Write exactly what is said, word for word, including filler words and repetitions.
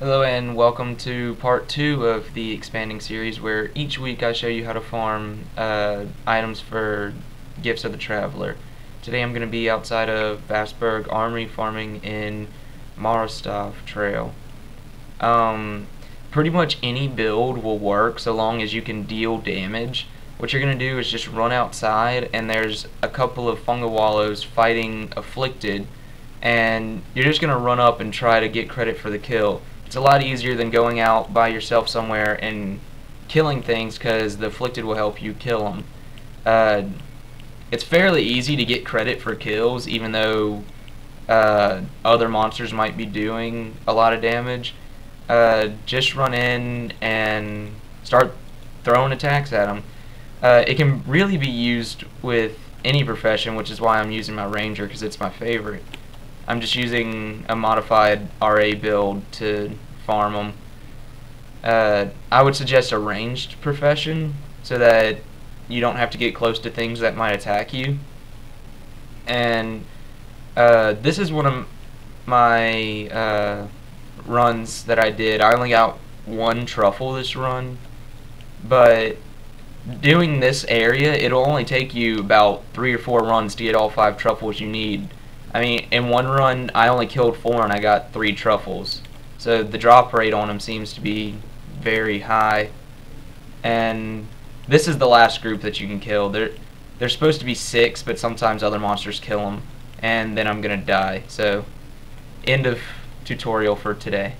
Hello and welcome to part two of the expanding series, where each week I show you how to farm uh, items for Gifts of the Traveler. Today I'm going to be outside of Bassberg Armory farming in Morostav Trail. Um, pretty much any build will work so long as you can deal damage. What you're going to do is just run outside and there's a couple of Fungawallows fighting Afflicted, and you're just going to run up and try to get credit for the kill. It's a lot easier than going out by yourself somewhere and killing things, because the Afflicted will help you kill them. Uh, it's fairly easy to get credit for kills, even though uh, other monsters might be doing a lot of damage. Uh, just run in and start throwing attacks at them. Uh, it can really be used with any profession, which is why I'm using my Ranger, because it's my favorite. I'm just using a modified R A build to farm them. Uh, I would suggest a ranged profession so that you don't have to get close to things that might attack you. And uh, this is one of my uh, runs that I did. I only got one truffle this run, but doing this area, it'll only take you about three or four runs to get all five truffles you need. I mean, in one run, I only killed four and I got three truffles. So the drop rate on them seems to be very high. And this is the last group that you can kill. They're, they're supposed to be six, but sometimes other monsters kill them. And then I'm going to die. So, end of tutorial for today.